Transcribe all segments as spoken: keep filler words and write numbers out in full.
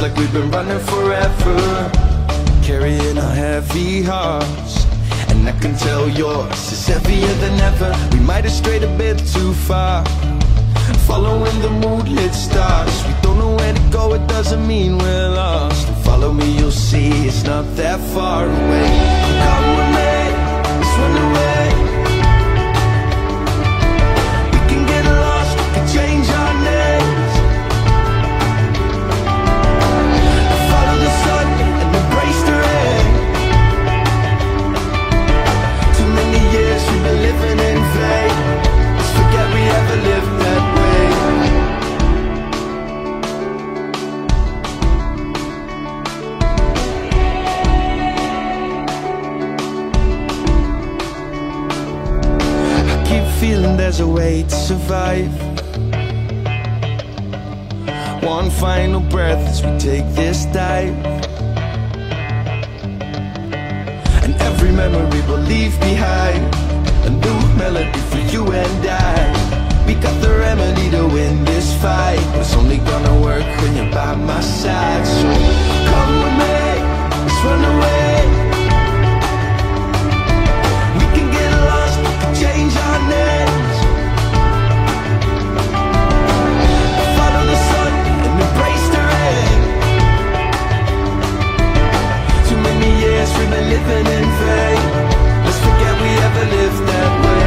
It's like we've been running forever, carrying our heavy hearts. And I can tell yours is heavier than ever. We might have strayed a bit too far, following the moonlit stars. We don't know where to go, it doesn't mean we're lost. Follow me, you'll see, it's not that far away. Come with me, let's run away. We can get lost, we can change our names. Follow the sun and embrace the rain. Too many years we've been living in vain. Let's forget we ever lived that way. Feeling there's a way to survive. One final breath as we take this dive, and every memory we'll leave behind, a new melody for you and I. We got the remedy to win this fight, but it's only gonna work when you're by my side. So come with me, let's run away. Change our names. Follow the sun and embrace the rain. Too many years we've been living in vain. Let's forget we ever lived that way.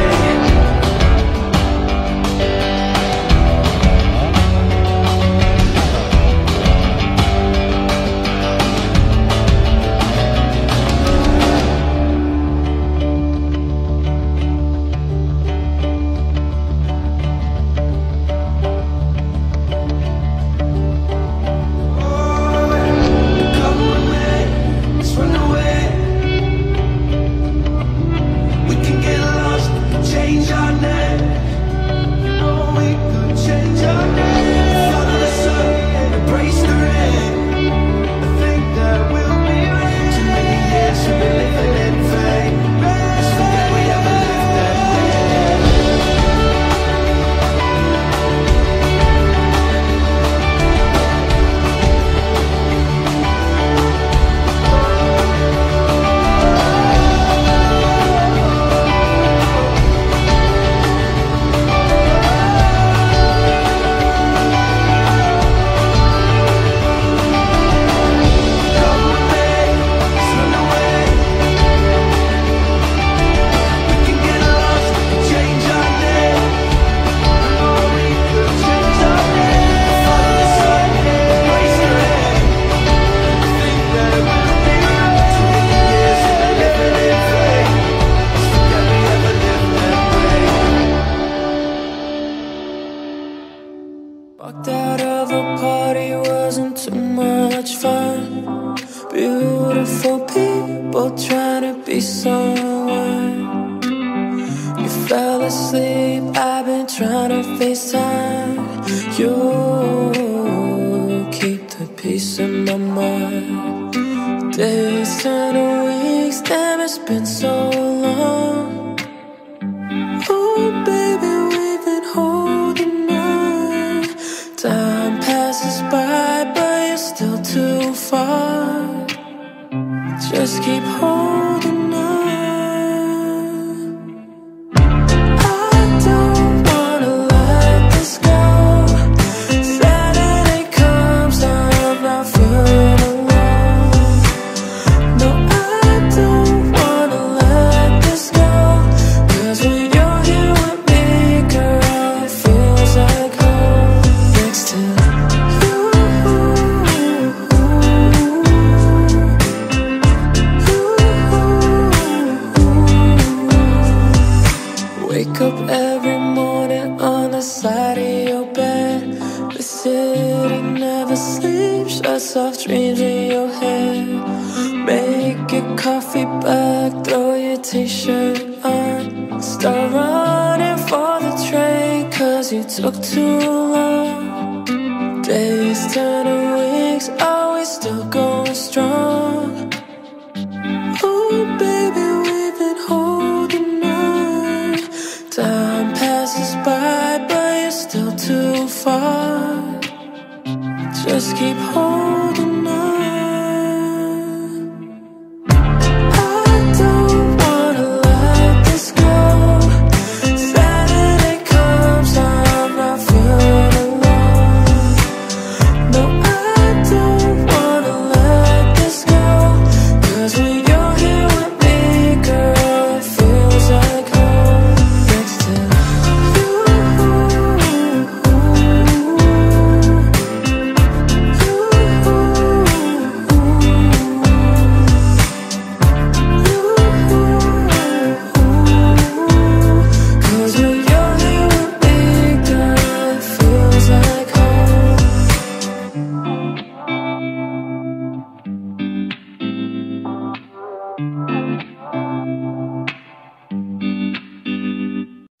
Just keep holding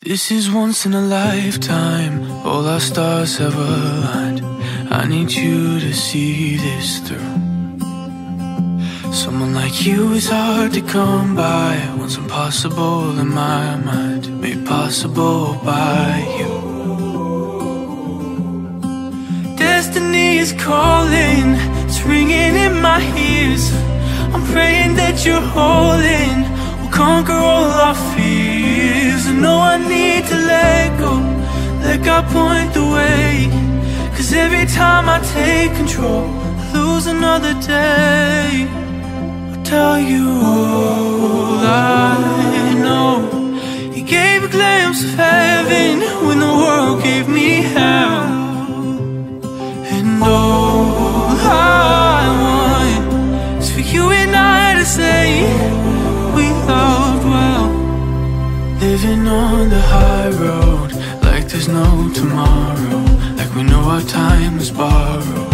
This is once in a lifetime, all our stars have aligned. I need you to see this through. Someone like you is hard to come by, once impossible in my mind, made possible by you. Destiny is calling, it's ringing in my ears. I'm praying that you're holding, we'll conquer all our fears. I know I need to let go, let God point the way. Cause every time I take control, I lose another day. I'll tell you all I know. You gave a glimpse of heaven when the world gave me hell. And all I want is for you and I to say we loved well. Living on the high road, like there's no tomorrow, like we know our time is borrowed.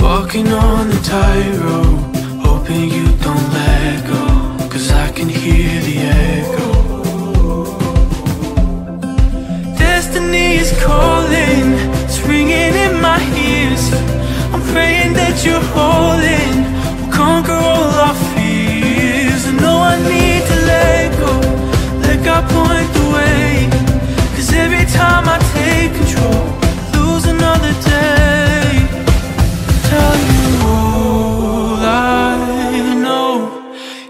Walking on the tightrope, hoping you don't let go, cause I can hear the echo. Destiny is calling, it's ringing in my ears. I'm praying that you're holding, we'll conquer all our fears. I need to let go, let God point the way. Cause every time I take control, I lose another day. I tell you all I know.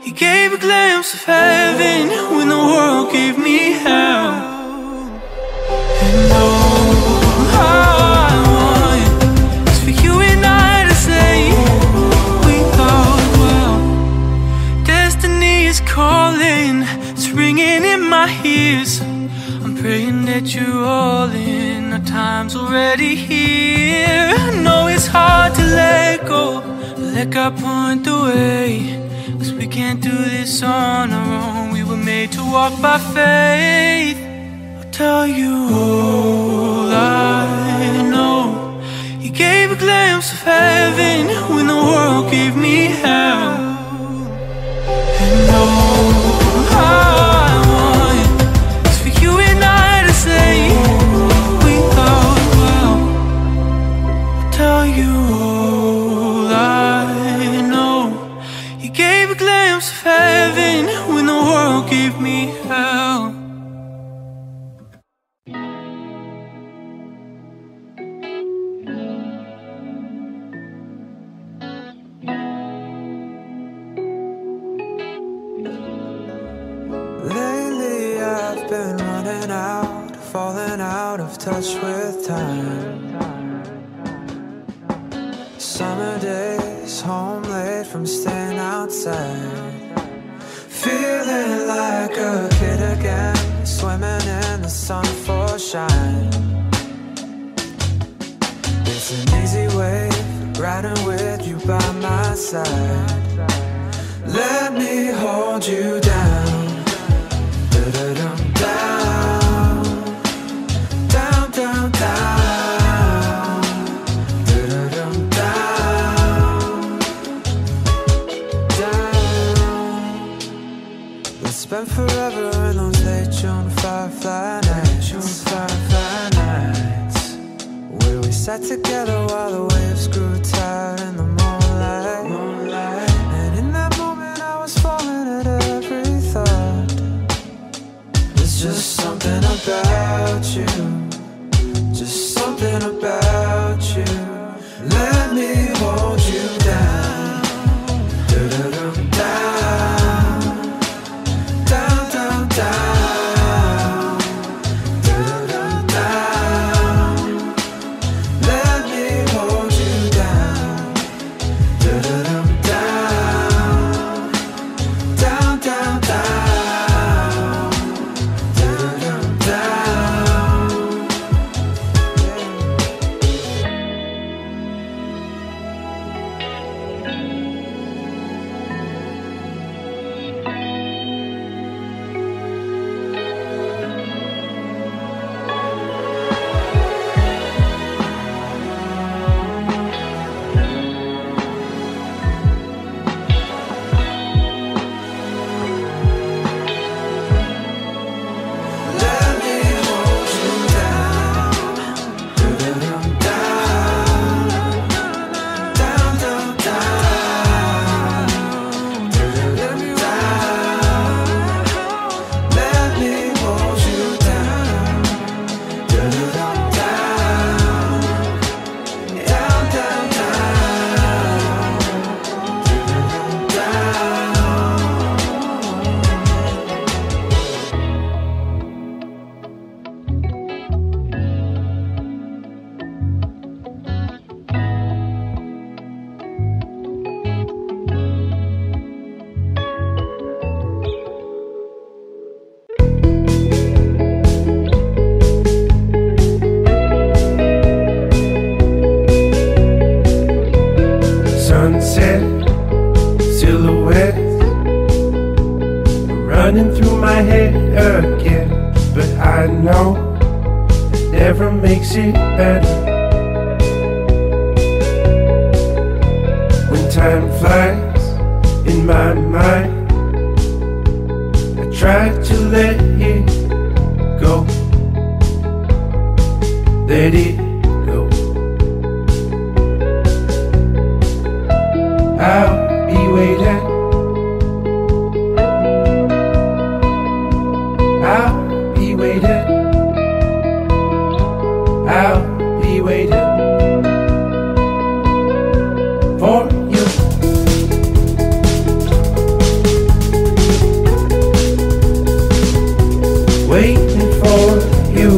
You gave a glimpse of heaven when the world gave me hell. And all I want is for you and I to say we thought well. Destiny calling, it's ringing in my ears. I'm praying that you're all in. Our time's already here. I know it's hard to let go, but let God point the way. Cause we can't do this on our own. We were made to walk by faith. I'll tell you all I know. You gave a glimpse of heaven when the world gave me hell. And all I want is for you and I to say we thought well. I'll tell you all I know. You gave a glimpse of heaven when the world gave me hell. Touch with time. Summer days, home late from staying outside. Feeling like a kid again, swimming in the sun for shine. It's an easy wave, riding with you by my side. Let me hold you down. Da-da-dum, down. Spent forever in those late June firefly nights, June firefly nights, where we sat together while the waves grew tired in the moonlight, moonlight. And in that moment I was falling at every thought. There's just something about you, just something about you. Let me hold you down, da-da-dum, down. Down, running through my head again, but I know it never makes it better. When time flies in my mind, I try to let it go, let it go. I'll be waiting, I'll be waiting, I'll be waiting for you. Waiting for you.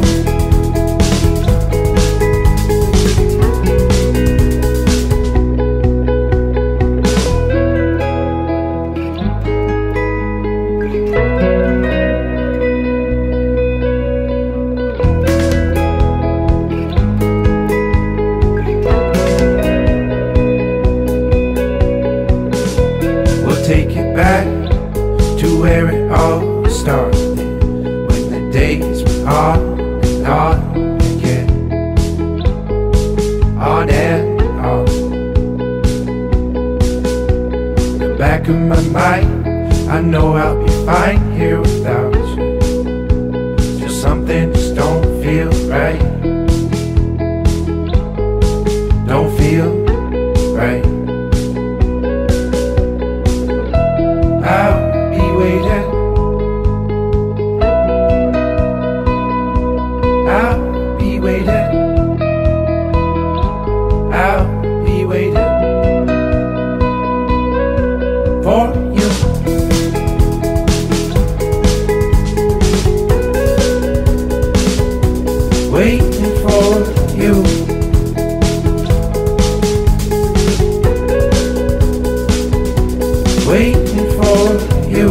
Take it back to where it all started, when the days were on and on again, on and on. In the back of my mind, I know I'll be fine here without you, till something just don't feel right, don't feel right. I'll be waiting, I'll be waiting, I'll be waiting for you. Waiting for you. Waiting for you.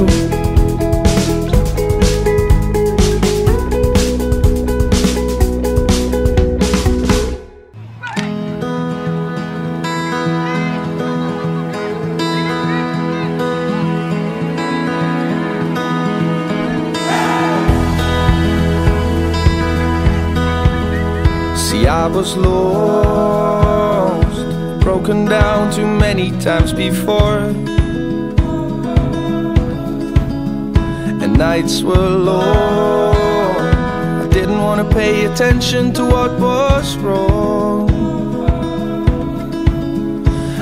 See, I was lost, broken down too many times before. Nights were long, I didn't want to pay attention to what was wrong.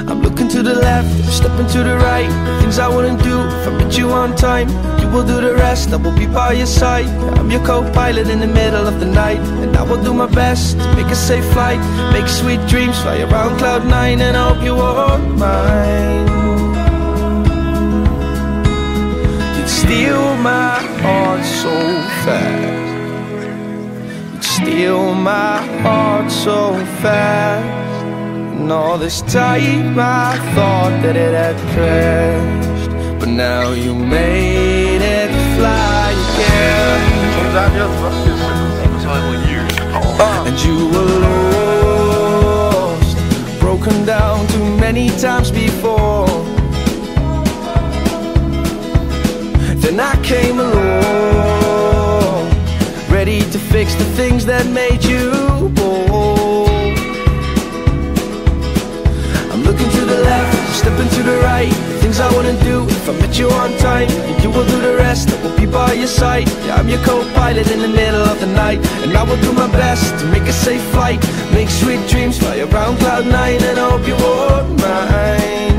I'm looking to the left, stepping to the right, things I wouldn't do if I met you on time. You will do the rest, I will be by your side. I'm your co-pilot in the middle of the night, and I will do my best to make a safe flight, make sweet dreams fly around cloud nine, and I hope you won't mind. Steal my heart so fast, steal my heart so fast. And all this time I thought that it had crashed, but now you made it fly again. And you were lost, broken down too many times before. Then I came along, ready to fix the things that made you bold. I'm looking to the left, stepping to the right, things I wouldn't do if I met you on time. And you will do the rest, I will be by your side. Yeah, I'm your co-pilot in the middle of the night, and I will do my best to make a safe flight, make sweet dreams fly around cloud nine, and I hope you won't mind.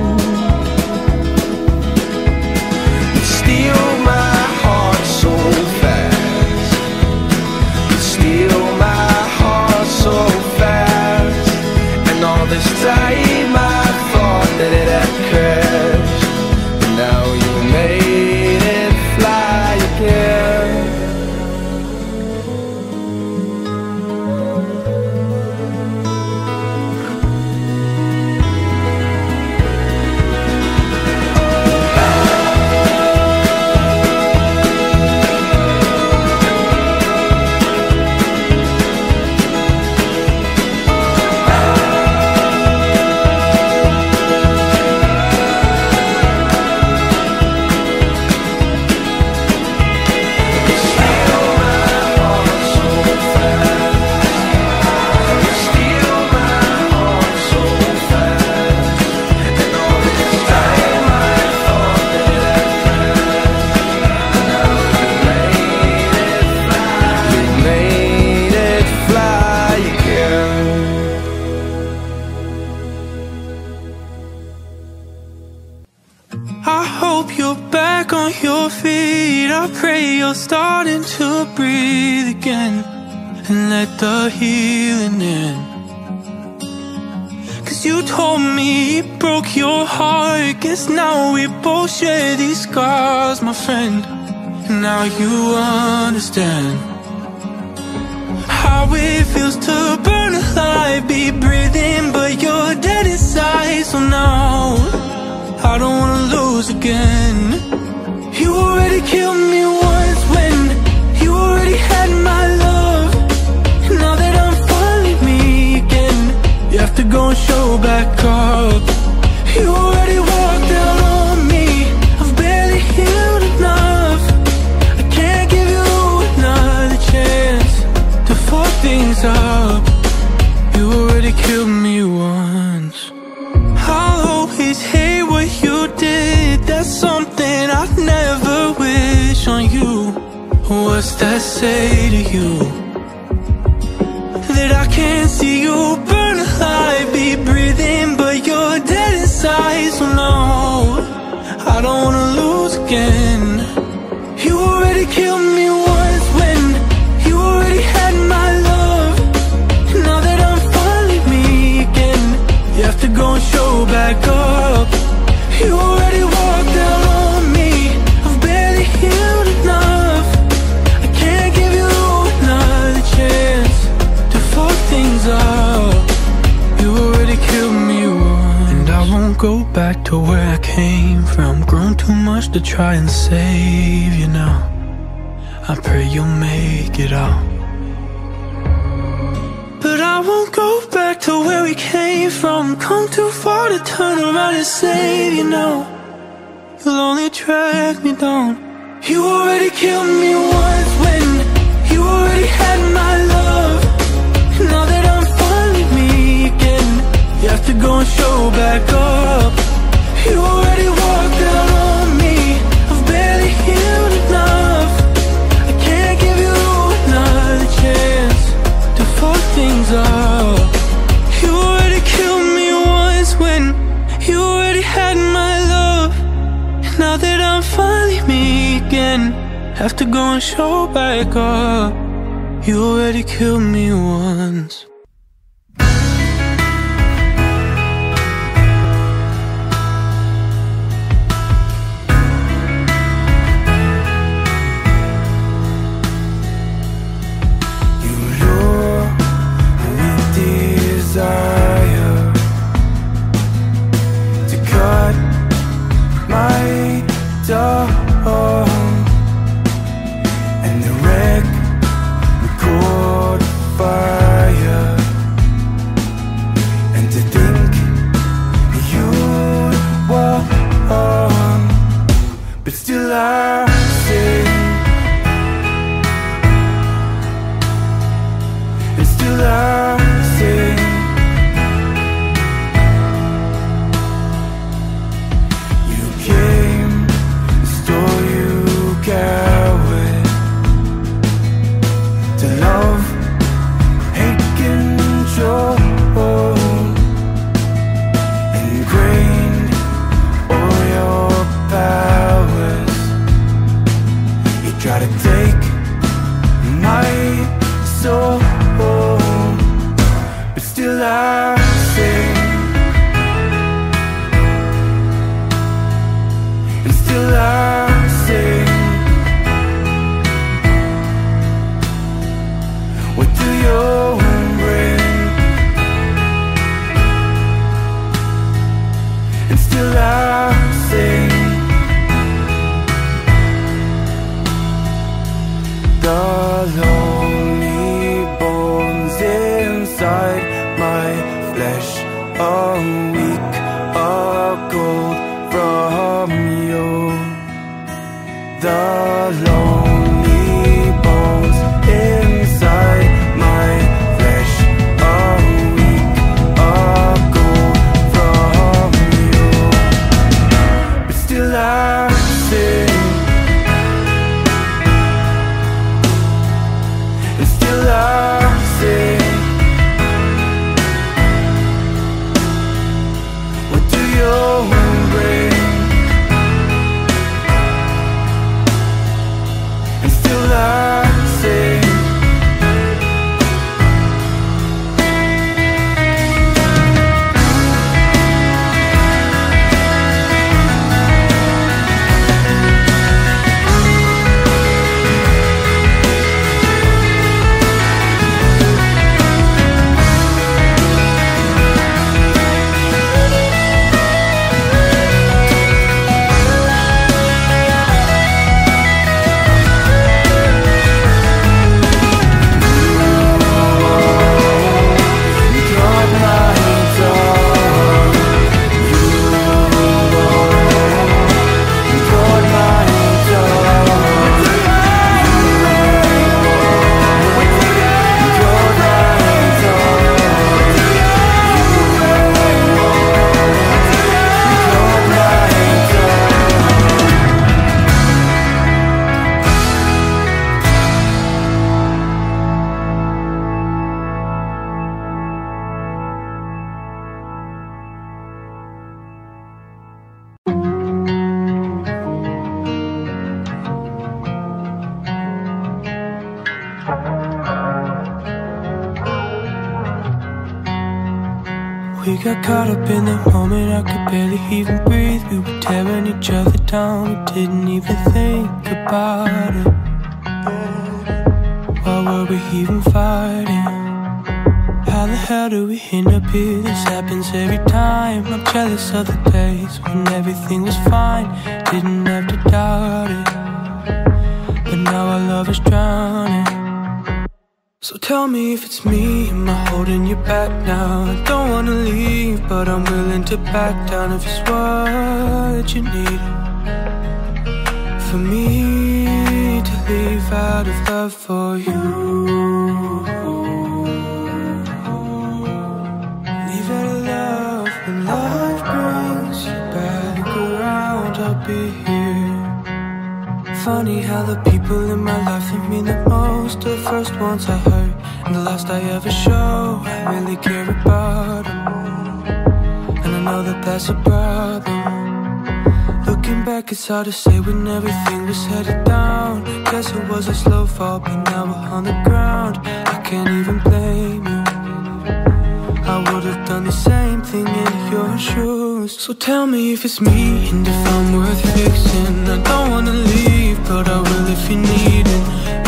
say you're starting to breathe again and let the healing in. Cause you told me it broke your heart. Guess now we both share these scars, my friend. And now you understand how it feels to burn alive, be breathing but you're dead inside. So now I don't wanna lose again. You already killed me once when you already had my love. Now that I'm finally me again, you have to go and show back up. You already walked out on me, I've barely healed enough. I can't give you another chance to fuck things up. You already killed me once. I'll always hate what you did, that's something I never wish on you. What's that say to you? That I can't see you burn alive, be breathing but you're dead inside. So no, I don't wanna lose again. You already killed me once when you already had my love. Now that I'm finally me again, you have to go and show back up. You already walked out on up. You already killed me once. And I won't go back to where I came from. Grown too much to try and save you now. I pray you'll make it out. But I won't go back to where we came from. Come too far to turn around and save you now. You'll only drag me down. You already killed me once when you already had my love. Now that I'm finally me again, you have to go and show back up. You already walked out on me, I've barely healed enough. I can't give you another chance to fuck things up. You already killed me once when you already had my love. Now that I'm finally me again, have to go and show back up. You already killed me once. We got caught up in the moment, I could barely even breathe. We were tearing each other down, we didn't even think about it. Why were we even fighting? How the hell do we end up here? This happens every time. I'm jealous of the days when everything was fine, didn't have to doubt it. But now our love is drowning. So tell me if it's me, am I holding you back now? I don't wanna leave, but I'm willing to back down if it's what you need. For me to leave out of love for you. Leave out of love when love brings you back around, I'll be here. Funny how the people in my life that mean the most, the first ones I hurt, and the last I ever show. I really care about them, and I know that that's a problem. Looking back, it's hard to say when everything was headed down. Guess it was a slow fall, but now we're on the ground. I can't even blame you, I would've done the same thing in your shoes. So tell me if it's me, and if I'm worth fixing. I don't wanna leave, but I will if you need it.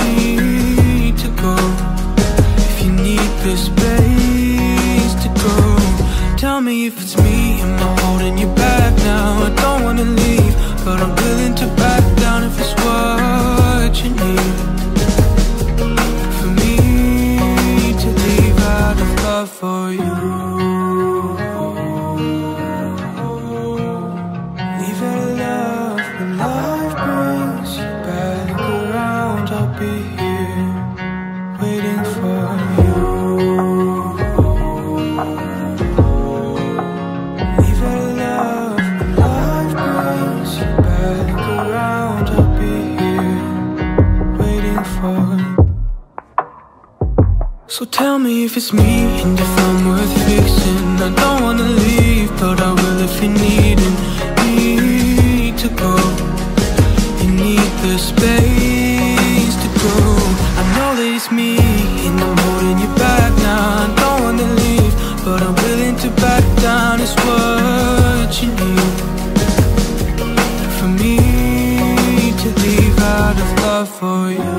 Need to go. If you need the space to go. Tell me if it's me, am I holding you back now? I don't wanna leave, but I'm willing to back down if it's what you need. For me to leave out of love for you. So tell me if it's me, and if I'm worth fixing. I don't wanna leave, but I will if you need it. Need to go. You need the space to go. I know that it's me, and I'm holding you back now. I don't wanna leave, but I'm willing to back down. It's what you need. For me to leave out of love for you.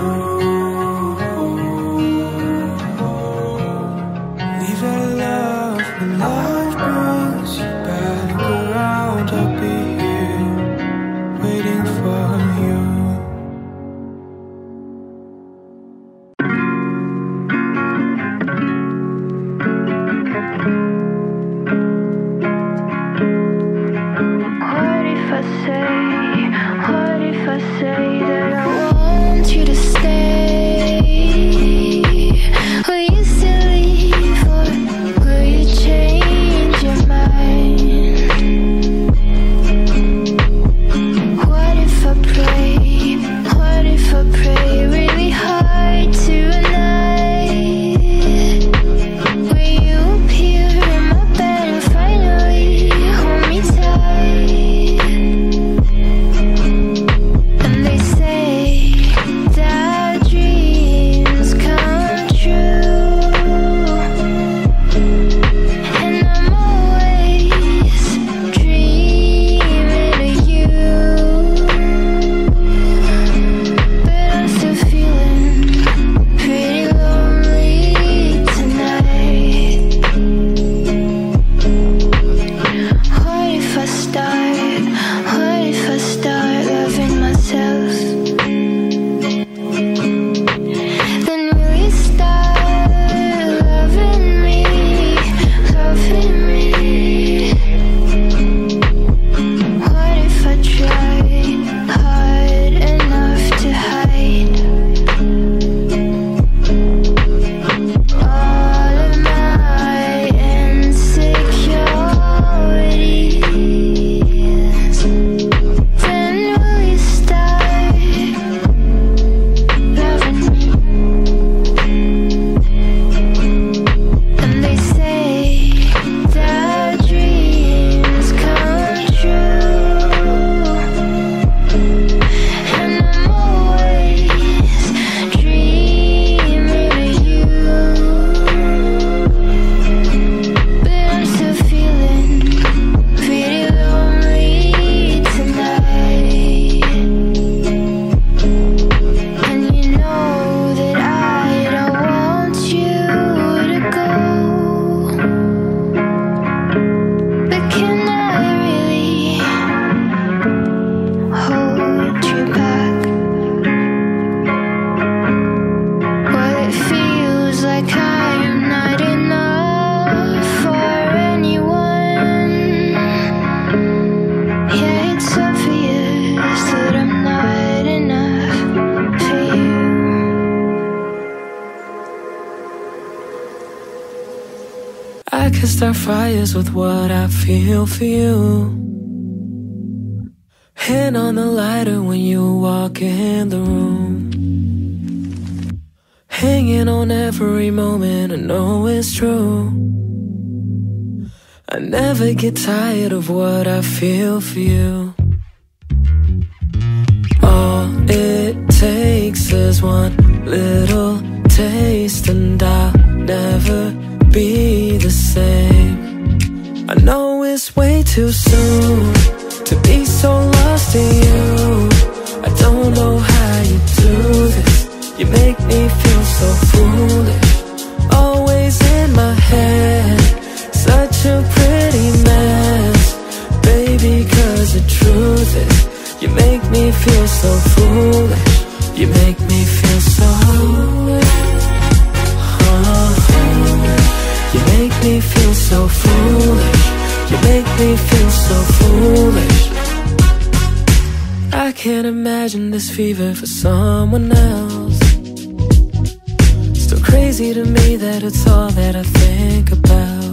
What if I say that I want you to stay? I could start fires with what I feel for you. Hand on the lighter when you walk in the room. Hanging on every moment, I know it's true. I never get tired of what I feel for you. All it takes is one little taste and I'll never be the same. I know it's way too soon to be so lost in you. I don't know how you do this. You make me feel so foolish. Always in my head, such a pretty mess. Baby, cause the truth is, you make me feel so foolish. You make me feel so You make me feel so foolish. You make me feel so foolish. I can't imagine this fever for someone else. Still crazy to me that it's all that I think about.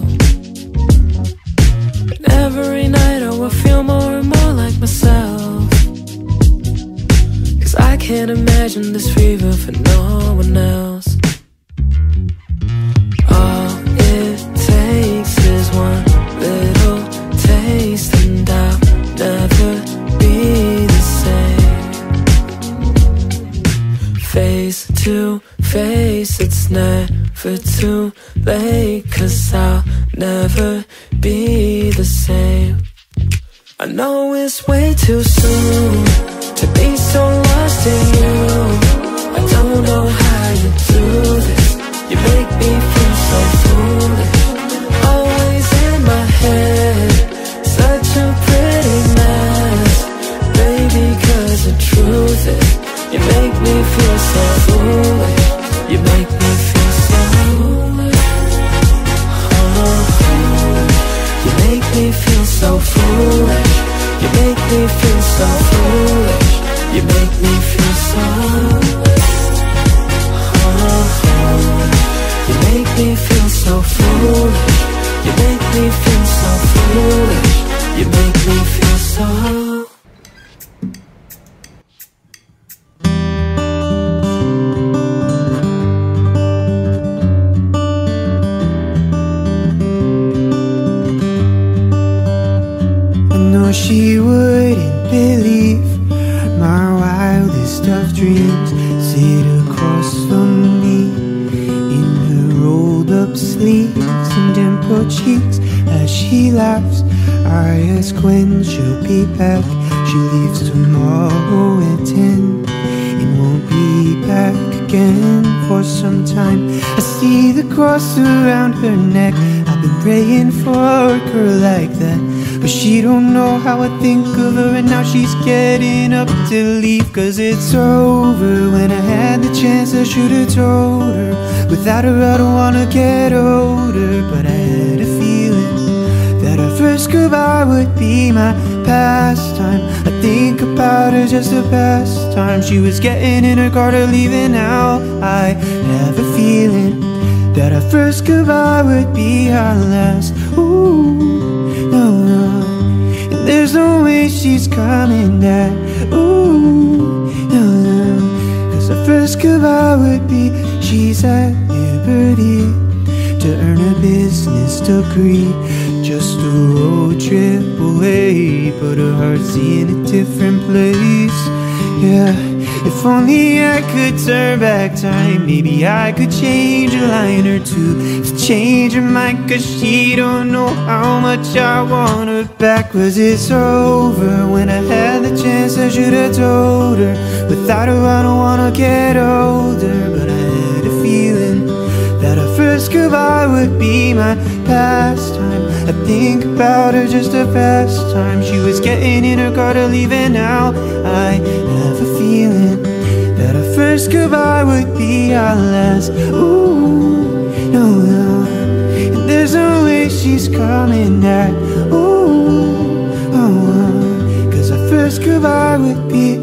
And every night I will feel more and more like myself. Cause I can't imagine this fever for no one else. One little taste and I'll never be the same. Face to face, it's never too late, cause I'll never be the same. I know it's way too soon to be so lost in you. I don't know how you do this. You make me feel so foolish. My head, such a pretty mess. Baby, cause the truth is, you make me feel so foolish. You make me feel so foolish. Oh, you make me feel so foolish. You make me feel so foolish. You make me feel so. Oh, you make me feel so foolish. You make me feel so foolish. You make me feel so. I know she wouldn't believe my wildest of dreams. Sit across from me in her rolled up sleeves and dimpled cheeks. As she laughs, I ask when she'll be back. She leaves tomorrow at ten and won't be back again for some time. I see the cross around her neck. I've been praying for a girl like that, but she don't know how I think of her. And now she's getting up to leave, cause it's over. When I had the chance, I should've told her. Without her, I don't wanna get older. But I had a feeling that her first goodbye would be my pastime. I think about her just the best time. She was getting in her car to leaving. Now I have a feeling that her first goodbye would be our last. Ooh, no, no. And there's no way she's coming back. Ooh, no, no. Cause her first goodbye would be she's at liberty to earn a business degree. Just a road trip away, but her heart's in a different place. Yeah, if only I could turn back time, maybe I could change a line or two to change her mind, cause she don't know how much I want her back. Cause it's over. When I had the chance, I should've told her. Without her, I don't wanna get older. But I had a feeling that her first goodbye would be my pastime. I think about her just the past time. She was getting in her car to leave, and now I have a feeling that her first goodbye would be our last. Ooh, no, no. And there's no way she's coming back. Ooh, oh, oh. Cause her first goodbye would be,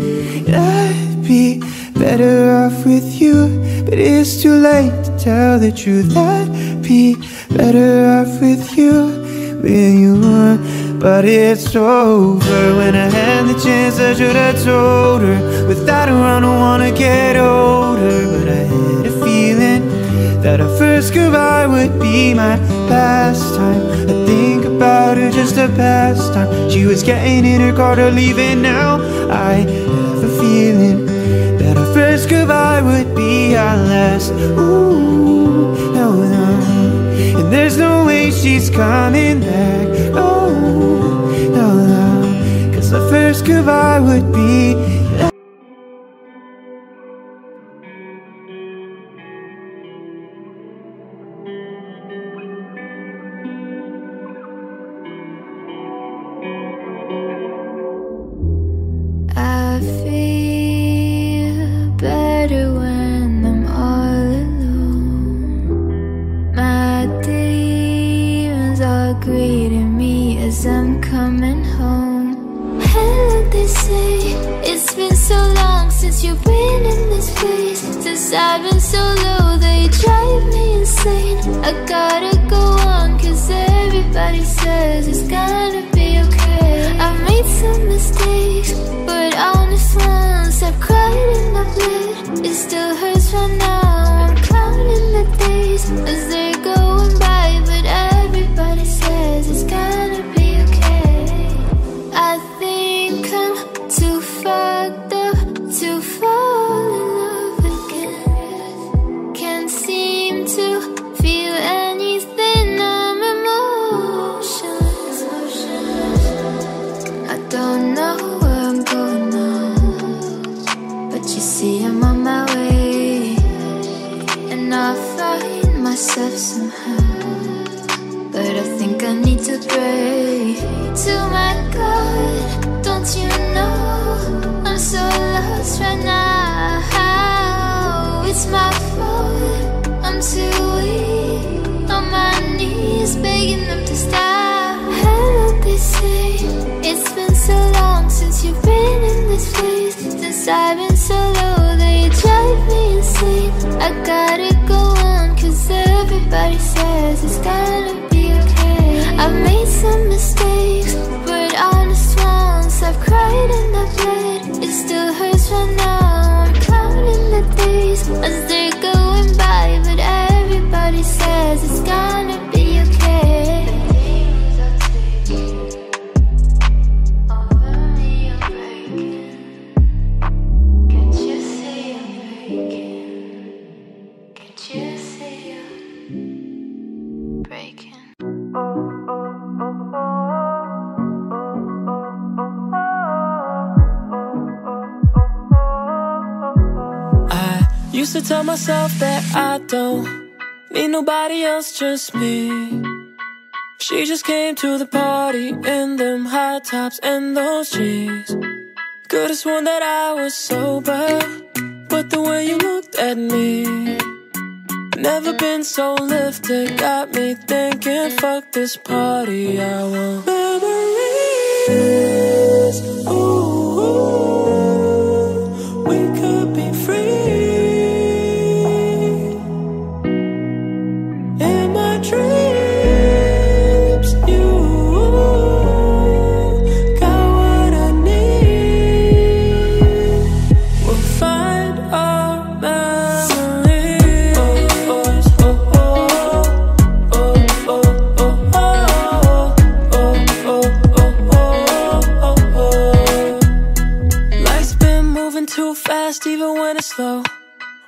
I'd be better off with you. But it's too late to tell the truth, I'd be better off with you than you are. But it's over. When I had the chance, I should have told her. Without her, I don't wanna get older. But I had a feeling that our first goodbye would be my last time. I think about her just a pastime. She was getting in her car to leave, and now I have a feeling that our first goodbye would be our last. Ooh, no, no. And there's no way she's coming back. Oh, no, no. Cause the first goodbye would be that. Greeting me as I'm coming home. Hello, they say. It's been so long since you've been in this place. Since I've been so low, they drive me insane. I gotta go on, cause everybody says it's gonna be okay. I've made some mistakes, but honest ones. I've cried and I've bled. It still hurts right now. I'm counting the days as they're going by, but I it's gonna be okay. I think I'm too fucked up to fall in love again. Can't seem to feel anything, I'm emotionless. I don't know where I'm going now, but you see I'm on my way, and I'll find myself somehow. But I think I need to pray to my God. Don't you know I'm so lost right now? It's my fault, I'm too weak. On my knees begging them to stop. Hello, they say. It's been so long since you've been in this place. Since I've been so low, they drive me insane. I gotta go on, cause everybody says it's gonna be. I've made some mistakes, but honest ones. I've cried and I've bled. It still hurts right now. I'm counting the days as they're going by, but everybody says it's gonna be okay. Can't you see I'm breaking? Can't you see I'm breaking? Used to tell myself that I don't need nobody else, just me. She just came to the party in them high tops and those jeans. Could've sworn that I was sober, but the way you looked at me, never been so lifted, got me thinking, fuck this party, I want memories. Ooh, ooh, we could be free.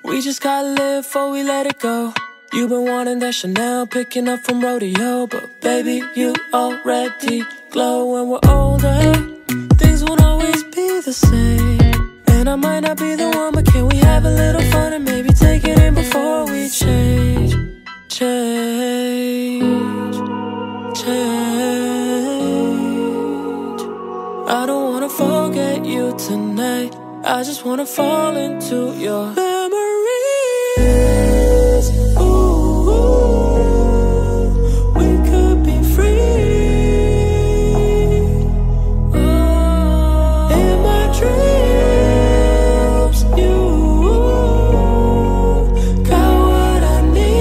We just gotta live before we let it go. You've been wanting that Chanel, picking up from rodeo, but baby, you already glow. When we're older, things won't always be the same, and I might not be the one, but can we have a little fun and maybe take it in before we change, change, change. I don't wanna forget you tonight, I just wanna fall into your memories. Ooh, ooh, we could be free. Oh, in my dreams, you got what I need.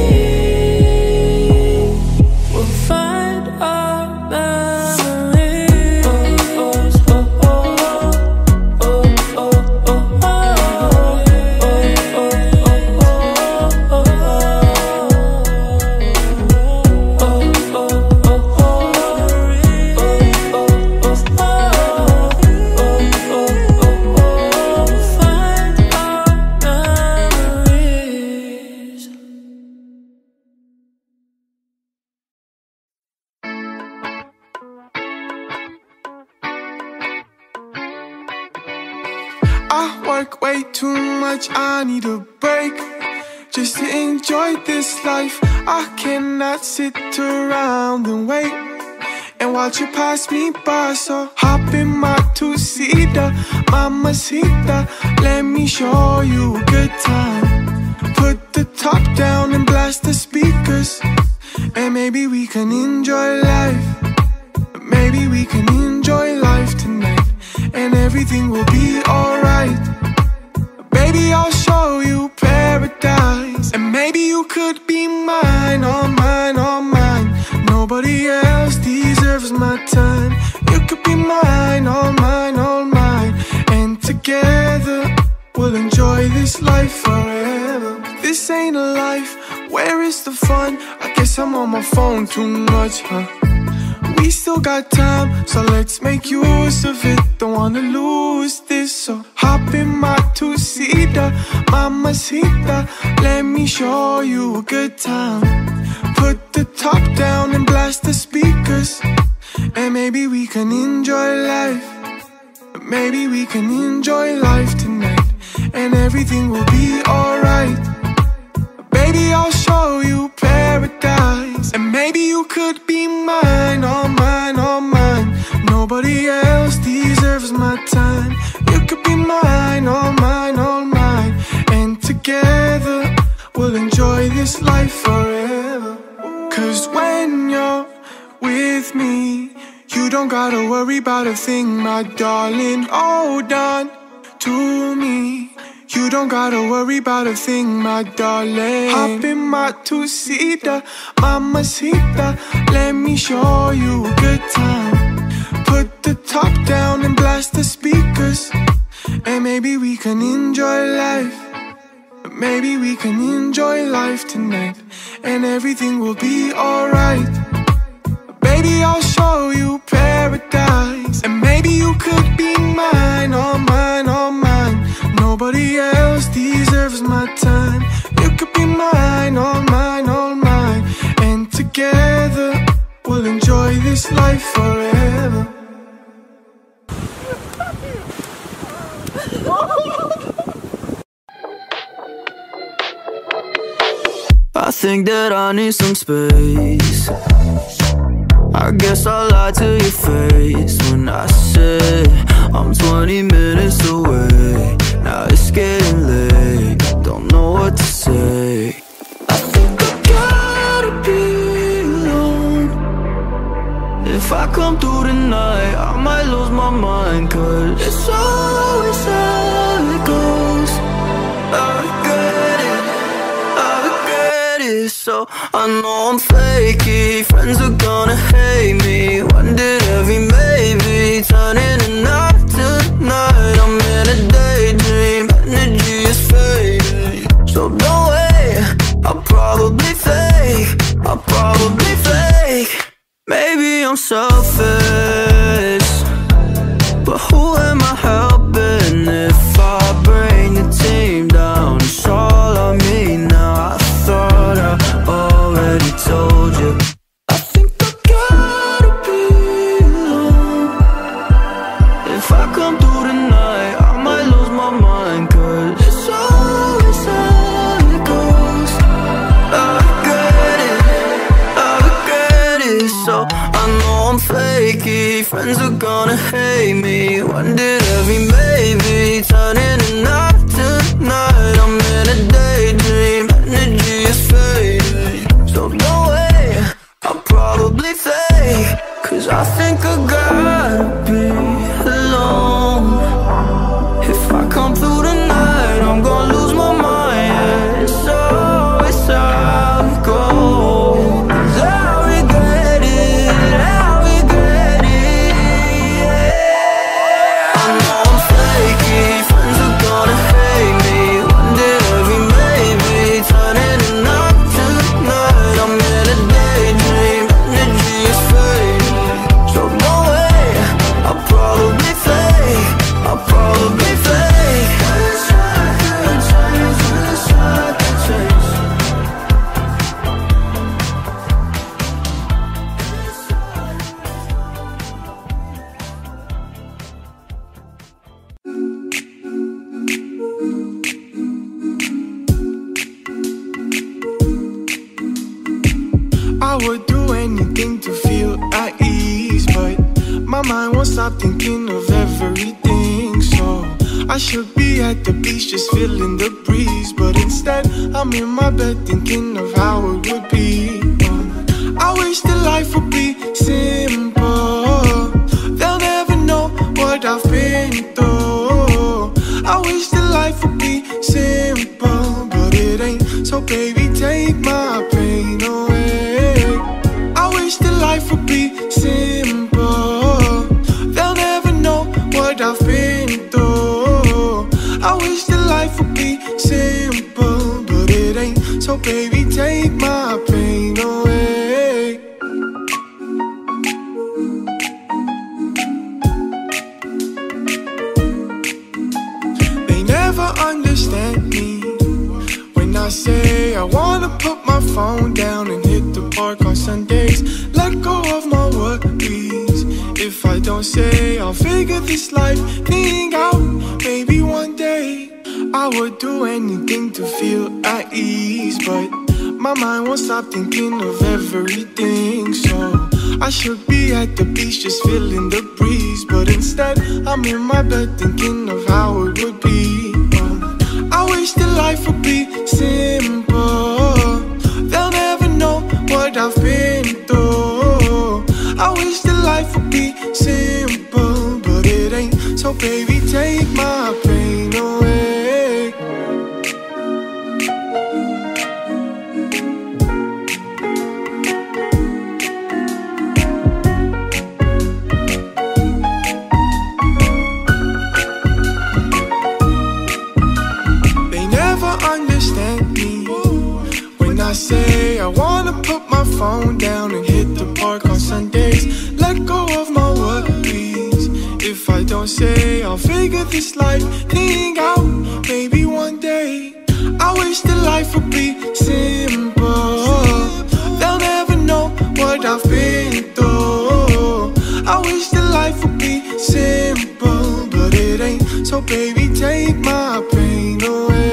work way too much, I need a break, just to enjoy this life. I cannot sit around and wait and watch it pass me by. So hop in my two-seater, mamacita, let me show you a good time. Put the top down and blast the speakers, and maybe we can enjoy life. Maybe we can enjoy life tonight, and everything will be alright. Baby, I'll show you paradise, and maybe you could be mine, all mine, all mine. Nobody else deserves my time. You could be mine, all mine, all mine, and together we'll enjoy this life forever. This ain't a life, where is the fun? I guess I'm on my phone too much, huh? We still got time, so let's make use of it. Don't wanna lose this, so hop in my two-seater, mamacita, let me show you a good time. Put the top down and blast the speakers, and maybe we can enjoy life. Maybe we can enjoy life tonight, and everything will be alright. Baby, I'll show you paradise, and maybe you could be mine, all mine, all mine. Nobody else deserves my time. You could be mine, all mine, all mine, and together we'll enjoy this life forever. 'Cause when you're with me, you don't gotta worry about a thing, my darling. Hold on to me, you don't gotta worry about a thing, my darling. Hop in my two-seater, mamacita, let me show you a good time. Put the top down and blast the speakers, and maybe we can enjoy life. Maybe we can enjoy life tonight, and everything will be alright. Baby, I'll show you paradise, and maybe you could be mine, all mine, all mine. Nobody else deserves my time. You could be mine, all mine, all mine, and together we'll enjoy this life forever. I think that I need some space. I guess I lied to your face when I said I'm twenty minutes away. Now it's getting late, don't know what to say. I think I gotta be alone. If I come through tonight, I might lose my mind, 'cause it's always how it goes. I So I know I'm flaky, friends are gonna hate me. When did every maybe turn into night? Tonight I'm in a daydream, energy is fading. So don't wait, I'll probably fake, I'll probably fake. Maybe I'm selfish, but who am I helping if I bring the team down? It's all on me now. I thought I already told you. I think I gotta be alone. If I come through tonight, I might lose my mind, 'cause it's always how it goes. I regret it, I regret it. So I know I'm flaky, friends are gonna hate me. When did every maybe turn into night? Tonight I'm in a daydream, energy is fading. So don't wait, I'll probably fake, 'cause I think I gotta be alone. If I come through tonight, I'm gonna lose my mind, yeah. It's always how it goes. I regret it, I regret it, yeah. I know I'm I would do anything to feel at ease, but my mind won't stop thinking of everything. So I should be at the beach just feeling the breeze, but instead I'm in my bed thinking of how it would be. I wish that life would be simple. They'll never know what I've been through. I wish that life would be simple, but it ain't. So baby, take my pain away. I wish that life would be simple. They'll never know what I've been through. I wish that life would be simple, but it ain't. So baby, take my pain away. Understand me when I say I wanna put my phone down and hit the park on Sundays. Let go of my worries. If I don't say I'll figure this life thing out, maybe one day I would do anything to feel at ease, but my mind won't stop thinking of everything. So I should be at the beach just feeling the breeze, but instead I'm in my bed thinking of how it would be. I wish that life would be simple. They'll never know what I've been through. I wish that life would be simple, but it ain't. So baby, take my pain away. I say I wanna put my phone down and hit the park on Sundays. Let go of my worries. If I don't say I'll figure this life thing out, maybe one day I wish that life would be simple. They'll never know what I've been through. I wish that life would be simple, but it ain't. So baby, take my pain away.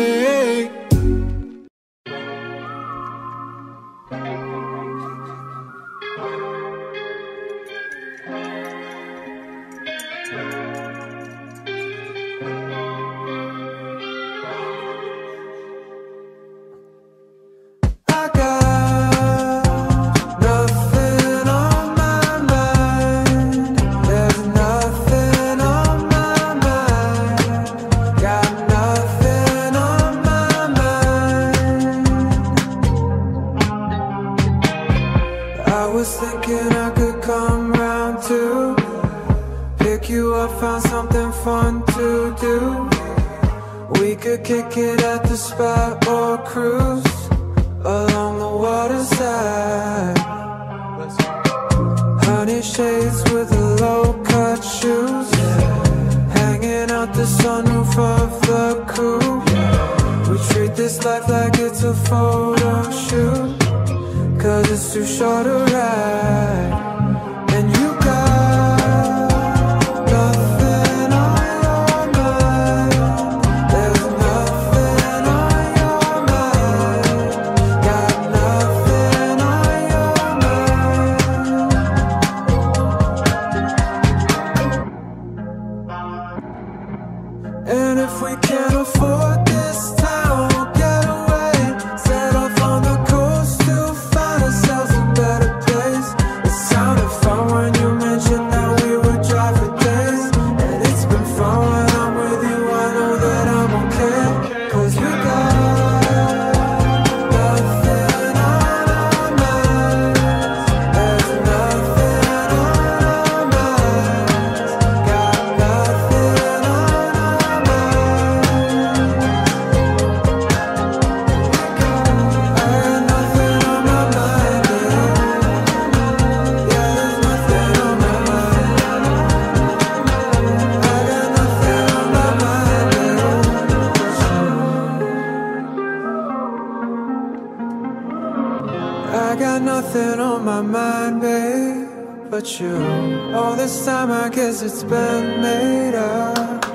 It's been made up.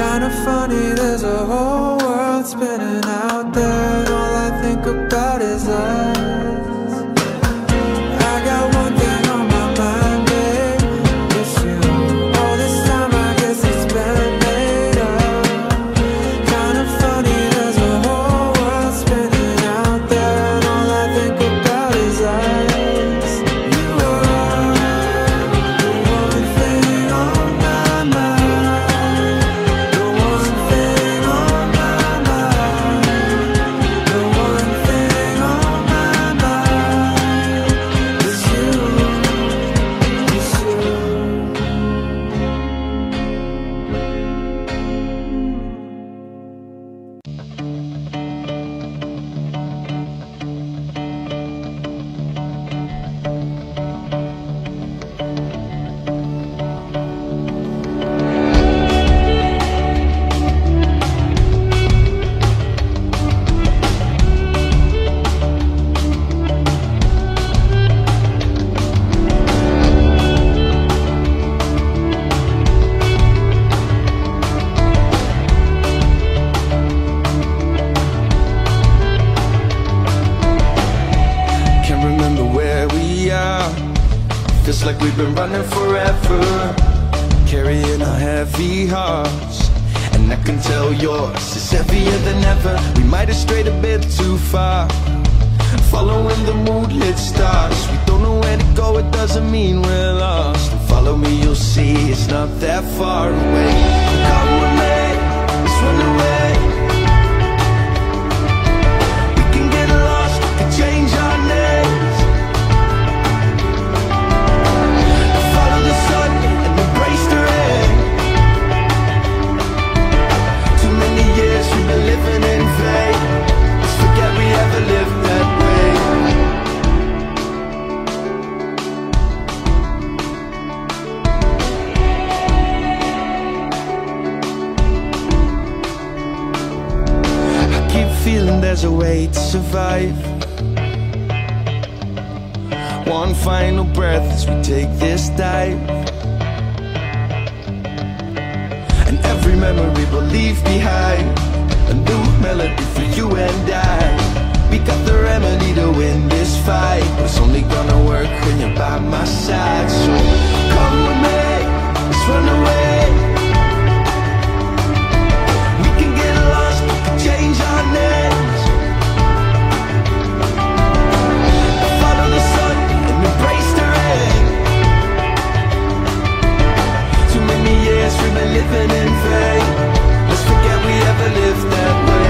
Kinda funny, there's a whole world spinning out there. All I think about is us. It's like we've been running forever, carrying our heavy hearts. And I can tell yours is heavier than ever. We might have strayed a bit too far, following the moonlit stars. We don't know where to go, it doesn't mean we're lost. Follow me, you'll see, it's not that far away. Come with me, let's run away. We can get lost, we can change our names. Follow the sun and embrace the rain. Too many years we've been living in vain. Let's forget we ever lived that way. Feeling there's a way to survive. One final breath as we take this dive, and every memory we'll leave behind, a new melody for you and I. We got the remedy to win this fight, but it's only gonna work when you're by my side. So come with me, let's run away. We can get lost, we can change our name. We've been living in vain. Let's forget we ever lived that way.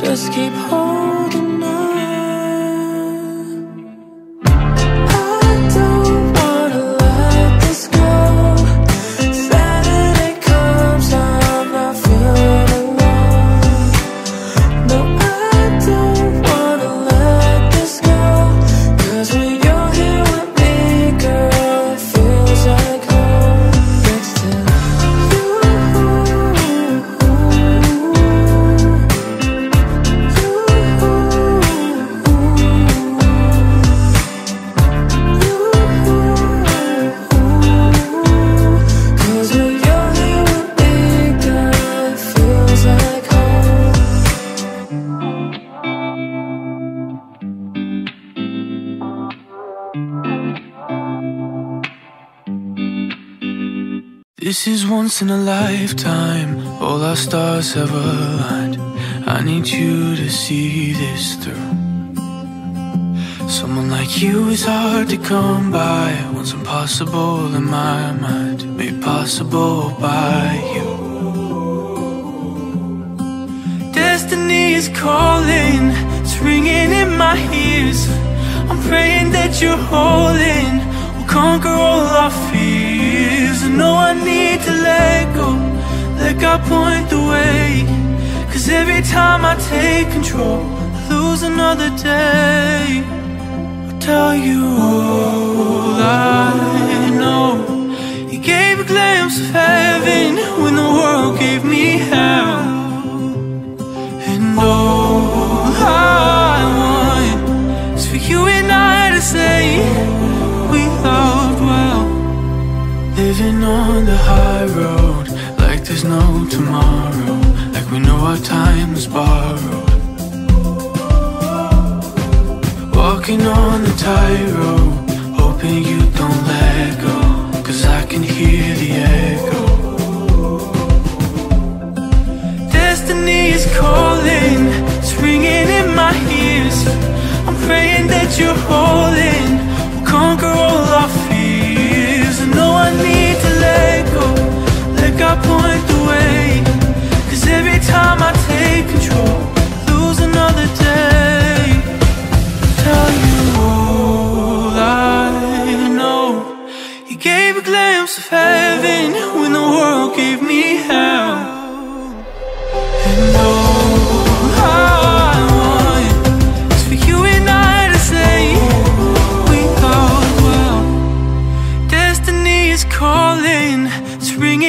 Just keep holding. This is once in a lifetime, all our stars have aligned. I need you to see this through. Someone like you is hard to come by, once impossible in my mind, made possible by you. Destiny is calling, it's ringing in my ears. I'm praying that you're holding, we'll conquer all our fears. I know I need to let go, let God point the way. Cause every time I take control, I lose another day. I'll tell you all I know. You gave a glimpse of heaven when the world gave me hell. And all I want is for you and I to say we loved well. Living on the high road, like there's no tomorrow, like we know our time is borrowed. Walking on the tightrope, hoping you don't let go, cause I can hear the echo. Destiny is calling, it's ringing in my ears. I'm praying that you're home.